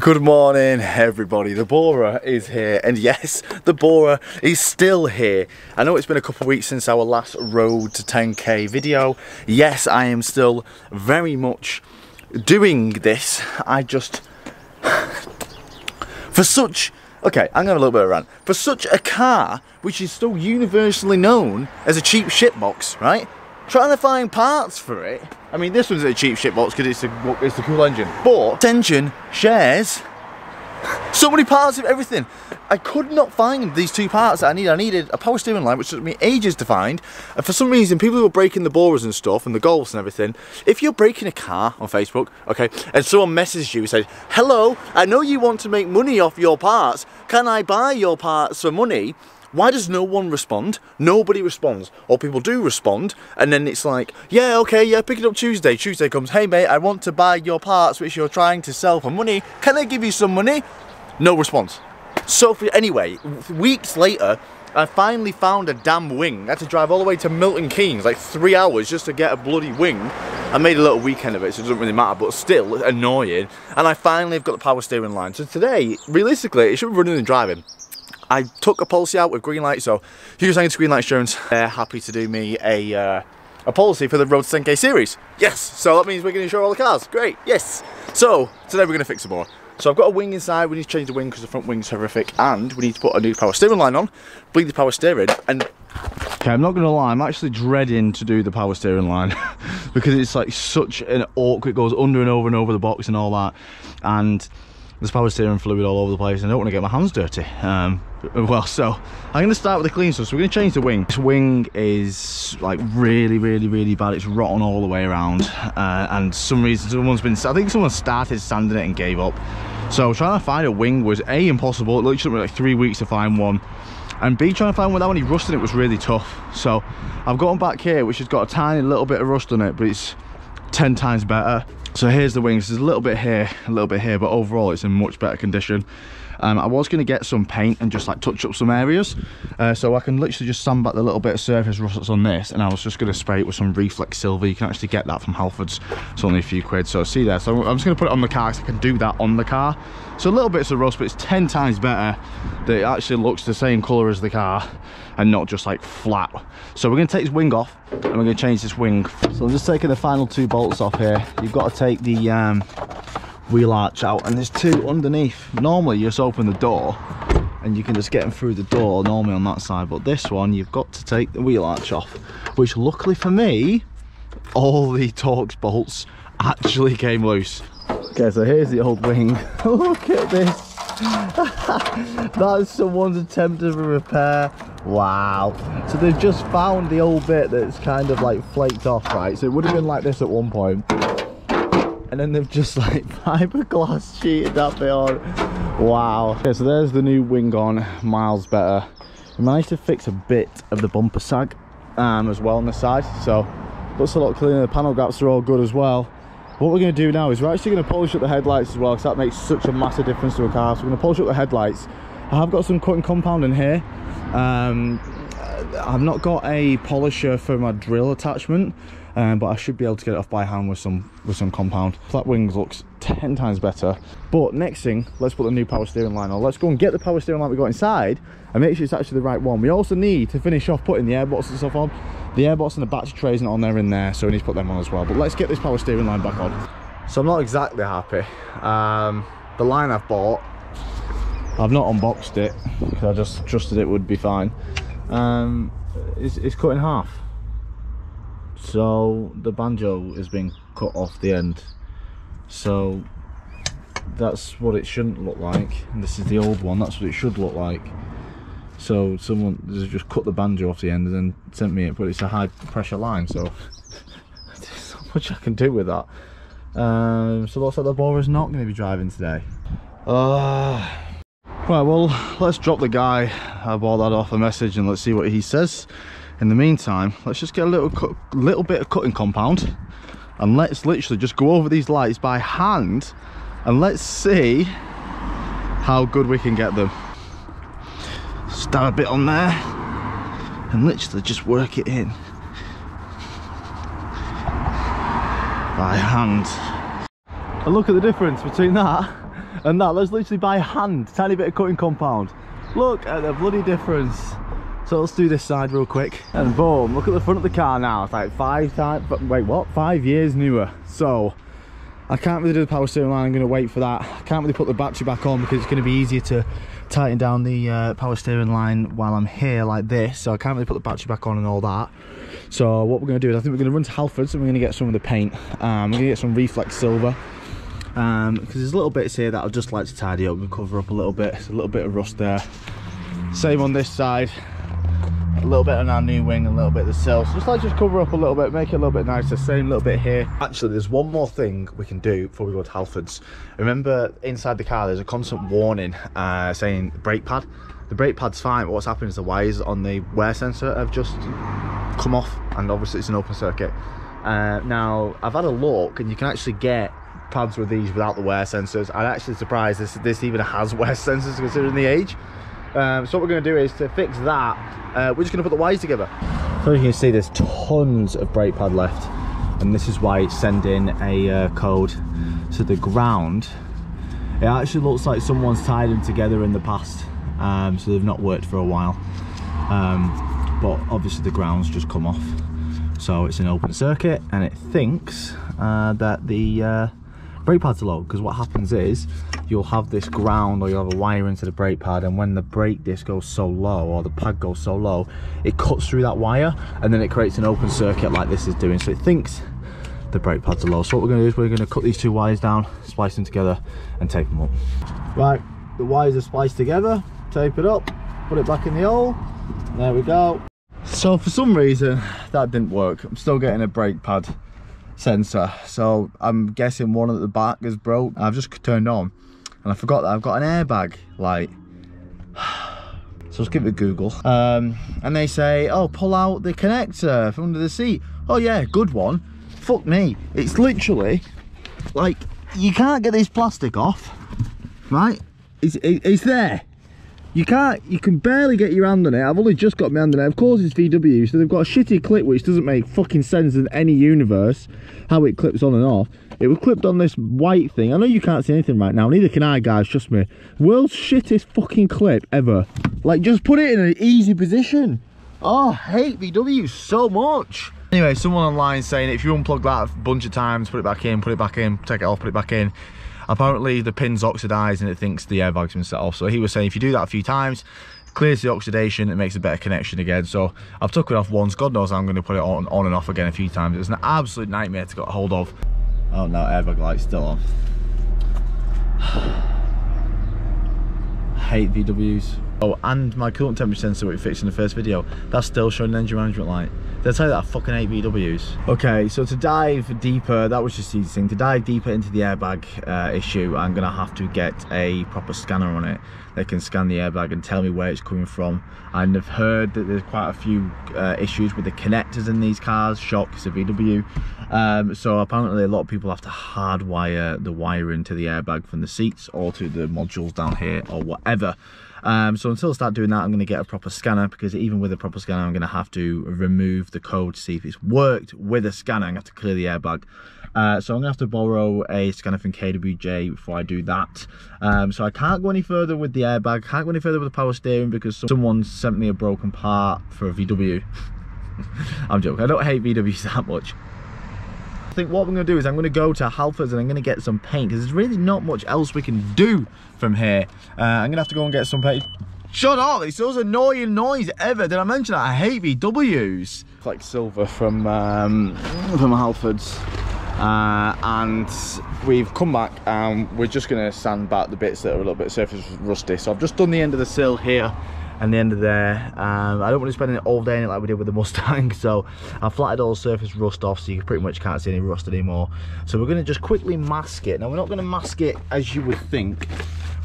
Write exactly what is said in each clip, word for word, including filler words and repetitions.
Good morning everybody, the Bora is here, and yes, the Bora is still here. I know it's been a couple of weeks since our last road to ten K video. Yes, I am still very much doing this. I just, for such, okay, I'm going to have a little bit of a rant. For such a car, which is still universally known as a cheap shitbox, right? Trying to find parts for it. I mean, this one's a cheap shitbox because it's a, it's a cool engine. But engine shares so many parts of everything. I could not find these two parts that I needed. I needed a power steering line, which took me ages to find. And for some reason, people who were breaking the Boras and stuff, and the Golfs and everything, if you're breaking a car on Facebook, okay, and someone messaged you and said, hello, I know you want to make money off your parts. Can I buy your parts for money? Why does no one respond? Nobody responds. Or people do respond, and then it's like, yeah, okay, yeah, pick it up Tuesday. Tuesday comes, hey mate, I want to buy your parts which you're trying to sell for money. Can I give you some money? No response. So for, anyway, weeks later, I finally found a damn wing. I had to drive all the way to Milton Keynes, like three hours just to get a bloody wing. I made a little weekend of it, so it doesn't really matter, but still annoying. And I finally have got the power steering line. So today, realistically, it should be running and driving. I took a policy out with Greenlight, so huge thanks to Greenlight Insurance. They're happy to do me a uh, a policy for the Road to ten K series. Yes, so that means we're going to insure all the cars. Great, yes. So today we're going to fix the Bora. So I've got a wing inside. We need to change the wing because the front wing's horrific, and we need to put a new power steering line on. Bleed the power steering, and okay, I'm not going to lie, I'm actually dreading to do the power steering line because it's like such an awkward. It goes under and over and over the box and all that, and there's power steering fluid all over the place, and I don't want to get my hands dirty. Um, well, so I'm going to start with the clean stuff. So we're going to change the wing. This wing is like really, really, really bad. It's rotten all the way around, uh, and some reason someone's been. I think someone started sanding it and gave up. So trying to find a wing was A, impossible. It literally took me like three weeks to find one, and B, trying to find one that when he rusted it was really tough. So I've got one back here, which has got a tiny little bit of rust on it, but it's ten times better. So here's the wings. There's a little bit here, a little bit here, but overall it's in much better condition. Um, I was going to get some paint and just like touch up some areas, uh, so I can literally just sand back the little bit of surface rust that's on this, and I was just going to spray it with some Reflex Silver. You can actually get that from Halfords. It's only a few quid, so see there. So I'm just going to put it on the car because I can do that on the car. So little bits of rust, but it's ten times better that it actually looks the same colour as the car and not just like flat. So we're going to take this wing off and we're going to change this wing. So I'm just taking the final two bolts off here. You've got to take the um, wheel arch out, and there's two underneath. Normally you just open the door and you can just get them through the door normally on that side, but this one you've got to take the wheel arch off, which luckily for me all the Torx bolts actually came loose. Okay, so here's the old wing. Look at this. That's someone's attempt at a repair. Wow. So they've just found the old bit that's kind of like flaked off, right? So it would have been like this at one point, and then they've just like fiberglass sheeted that bit on. Wow. Okay, so there's the new wing on, miles better. I managed to fix a bit of the bumper sag um, as well on the side, so looks a lot cleaner. The panel gaps are all good as well. What we're going to do now is we're actually going to polish up the headlights as well, because that makes such a massive difference to a car. So we're going to polish up the headlights. I have got some cutting compound in here. Um, I've not got a polisher for my drill attachment. Um, but I should be able to get it off by hand with some with some compound. Flat wings looks ten times better. But next thing, let's put the new power steering line on. Let's go and get the power steering line we got inside and make sure it's actually the right one. We also need to finish off putting the airbox and stuff on. The airbox and the battery trays on there in there, so we need to put them on as well. But let's get this power steering line back on. So I'm not exactly happy. Um, the line I've bought, I've not unboxed it because I just trusted it would be fine. Um, it's, it's cut in half. So the banjo has been cut off the end, so that's what it shouldn't look like, and this is the old one. That's what it should look like. So someone has just cut the banjo off the end and then sent me it, but it's a high pressure line, so there's not much I can do with that. Um, so looks like the Bora's not going to be driving today. Uh, right, well, let's drop the guy I bought that off a message and let's see what he says. In the meantime, let's just get a little little bit of cutting compound and let's literally just go over these lights by hand and let's see how good we can get them. Stab a bit on there and literally just work it in by hand. And look at the difference between that and that. Let's literally by hand, tiny bit of cutting compound. Look at the bloody difference. So let's do this side real quick, and boom, look at the front of the car now. It's like five times, wait what, five years newer. So I can't really do the power steering line, I'm going to wait for that. I can't really put the battery back on because it's going to be easier to tighten down the uh, power steering line while I'm here like this, so I can't really put the battery back on and all that. So what we're going to do is I think we're going to run to Halfords and we're going to get some of the paint. Um, we're going to get some reflex silver because um, there's little bits here that I'd just like to tidy up and cover up a little bit. There's a little bit of rust there. Same on this side. A little bit on our new wing, a little bit of the sill. So just like just cover up a little bit, make it a little bit nicer. Same little bit here. Actually, there's one more thing we can do before we go to Halfords. Remember, inside the car, there's a constant warning uh, saying brake pad. The brake pad's fine, but what's happened is the wires on the wear sensor have just come off, and obviously it's an open circuit. Uh, now, I've had a look, and you can actually get pads with these without the wear sensors. I'm actually surprised this, this even has wear sensors considering the age. Um, so what we're going to do is to fix that, uh, we're just going to put the wires together. So you can see there's tons of brake pad left, and this is why it's sending a uh, code to the ground. It actually looks like someone's tied them together in the past, um, so they've not worked for a while, um, but obviously the ground's just come off, so it's an open circuit, and it thinks uh, that the uh, brake pads are low, because what happens is you'll have this ground, or you'll have a wire into the brake pad, and when the brake disc goes so low, or the pad goes so low, it cuts through that wire and then it creates an open circuit like this is doing. So it thinks the brake pads are low. So what we're going to do is we're going to cut these two wires down, splice them together and tape them up. Right, the wires are spliced together, tape it up, put it back in the hole, there we go. So for some reason that didn't work. I'm still getting a brake pad sensor, so I'm guessing one at the back is broke. I've just turned on and I forgot that I've got an airbag light. So let's give it a Google, um, and they say, oh, pull out the connector from under the seat. Oh yeah, good one. Fuck me, it's literally like you can't get this plastic off, right? It's, it, it's there. You can't, you can barely get your hand on it. I've only just got my hand on it. Of course it's V W, so they've got a shitty clip which doesn't make fucking sense in any universe, how it clips on and off. It was clipped on this white thing. I know you can't see anything right now, neither can I, guys, trust me. World's shittest fucking clip ever. Like, just put it in an easy position. Oh, I hate V W so much. Anyway, someone online saying if you unplug that a bunch of times, put it back in, put it back in, take it off, put it back in, apparently the pin's oxidized and it thinks the airbag's been set off. So he was saying if you do that a few times, it clears the oxidation, it makes a better connection again. So I've took it off once, God knows I'm going to put it on, on and off again a few times. It was an absolute nightmare to get hold of. Oh no, airbag light's still on. I hate V Ws. Oh, and my coolant temperature sensor we fixed in the first video, that's still showing an engine management light. They'll tell you that I fucking hate V Ws. Okay, so to dive deeper, that was just easy thing. To dive deeper into the airbag uh, issue, I'm gonna have to get a proper scanner on it. They can scan the airbag and tell me where it's coming from. And I've heard that there's quite a few uh, issues with the connectors in these cars. Shock, it's a V W. Um, so apparently a lot of people have to hardwire the wiring to the airbag from the seats or to the modules down here or whatever. Um, so until I start doing that, I'm going to get a proper scanner, because even with a proper scanner, I'm going to have to remove the code to see if it's worked with a scanner. I'm going to have to clear the airbag. Uh, so I'm going to have to borrow a scanner from K W J before I do that. Um, so I can't go any further with the airbag, can't go any further with the power steering, because someone sent me a broken part for a V W. I'm joking, I don't hate V Ws that much. I think what I'm going to do is I'm going to go to Halfords and I'm going to get some paint, because there's really not much else we can do from here. Uh, I'm going to have to go and get some paint. Shut up! It's the most annoying noise ever. Did I mention that? I hate V Ws. It's like silver from, um, from Halfords. Uh, and we've come back and we're just going to sand back the bits that are a little bit surface rusty. So I've just done the end of the sill here and the end of there. um, I don't want to spend it all day in it like we did with the Mustang, so I flattened all surface rust off, so you pretty much can't see any rust anymore. So we're going to just quickly mask it. Now we're not going to mask it as you would think,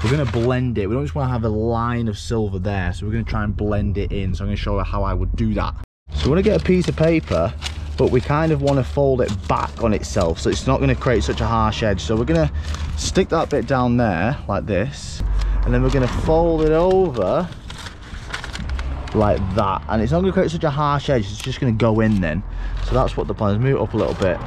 we're going to blend it. We don't just want to have a line of silver there, so we're going to try and blend it in. So I'm going to show you how I would do that. So we're going to get a piece of paper, but we kind of want to fold it back on itself so it's not going to create such a harsh edge. So we're going to stick that bit down there like this, and then we're going to fold it over like that, and it's not going to create such a harsh edge, it's just going to go in then. So that's what the plan is. Move it up a little bit.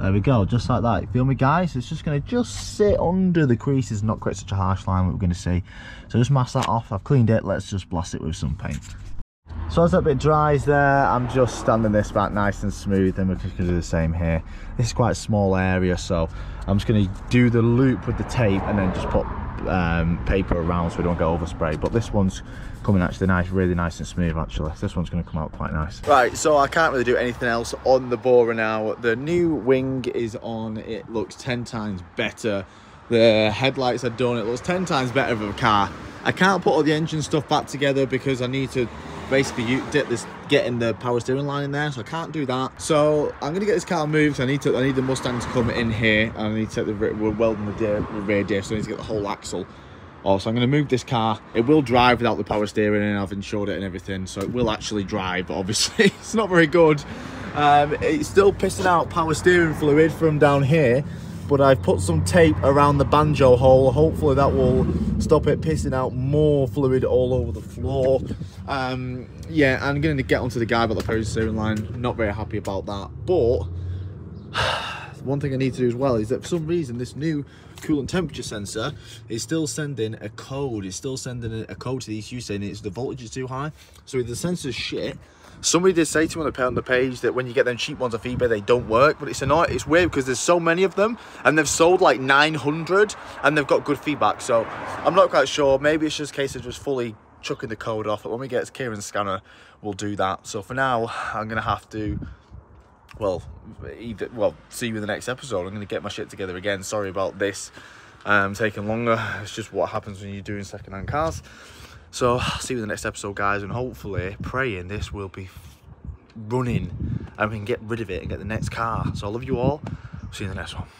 There we go, just like that. You feel me, guys? It's just going to just sit under the creases and not create such a harsh line that we're going to see. So just mask that off. I've cleaned it. Let's just blast it with some paint. So as that bit dries there, I'm just standing this back nice and smooth, and we're just going to do the same here. This is quite a small area, so I'm just going to do the loop with the tape and then just put um, paper around so we don't get overspray. But this one's coming actually nice, really nice and smooth actually. This one's going to come out quite nice. Right, so I can't really do anything else on the Bora now. The new wing is on, it looks ten times better. The headlights are done, it looks ten times better of a car. I can't put all the engine stuff back together because I need to basically you dip this getting the power steering line in there, so I can't do that. So I'm gonna get this car moved. So I need to I need the Mustang to come in here, and I need to take the we're welding the, deer, the rear diff, so I need to get the whole axle. Also, I'm gonna move this car. It will drive without the power steering, and I've insured it and everything, so it will actually drive, but obviously it's not very good. Um, it's still pissing out power steering fluid from down here, but I've put some tape around the banjo hole. Hopefully that will stop it pissing out more fluid all over the floor. Um, yeah, I'm going to get onto the guy about the power steering line. Not very happy about that. But one thing I need to do as well is that for some reason this new coolant temperature sensor is still sending a code. It's still sending a code to the E C U saying it's the voltage is too high. So if the sensor's shit. Somebody did say to me on the page that when you get them cheap ones off eBay, they don't work, but it's annoying. It's weird because there's so many of them, and they've sold like nine hundred, and they've got good feedback. So I'm not quite sure. Maybe it's just a case of just fully chucking the code off. But when we get Kieran's scanner, we'll do that. So for now, I'm gonna have to, well, either, well, see you in the next episode. I'm gonna get my shit together again. Sorry about this um, taking longer. It's just what happens when you're doing secondhand cars. So, I'll see you in the next episode, guys, and hopefully, praying this will be running and we can get rid of it and get the next car. So, I love you all. See you in the next one.